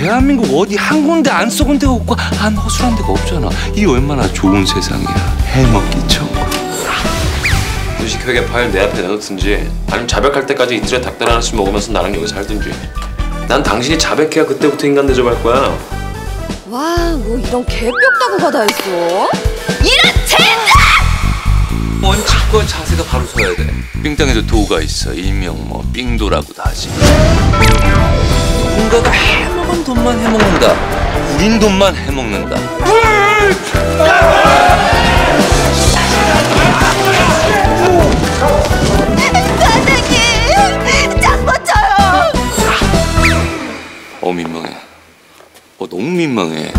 대한민국 어디 한 군데 안 썩은 데가 없고 안 허술한 데가 없잖아. 이 얼마나 좋은 세상이야. 해먹기 천국. 주식회계 파일 내 앞에 내놓든지 아니면 자백할 때까지 이틀에 닭다리 하나씩 먹으면서 나랑 여기서 살든지. 난 당신이 자백해야 그때부터 인간 대접할 거야. 와, 뭐 이런 개뼈다구가 다 있어. 이런 젠장! 원칙과 자세가 바로 서야 돼. 삥땅에도 도가 있어. 일명 뭐 삥도라고도 하지. 누군가가 해먹은 돈만 해먹는다. 우린 돈만 해먹는다. 사장님, 짱 멋져요. 민망해. 너무 민망해.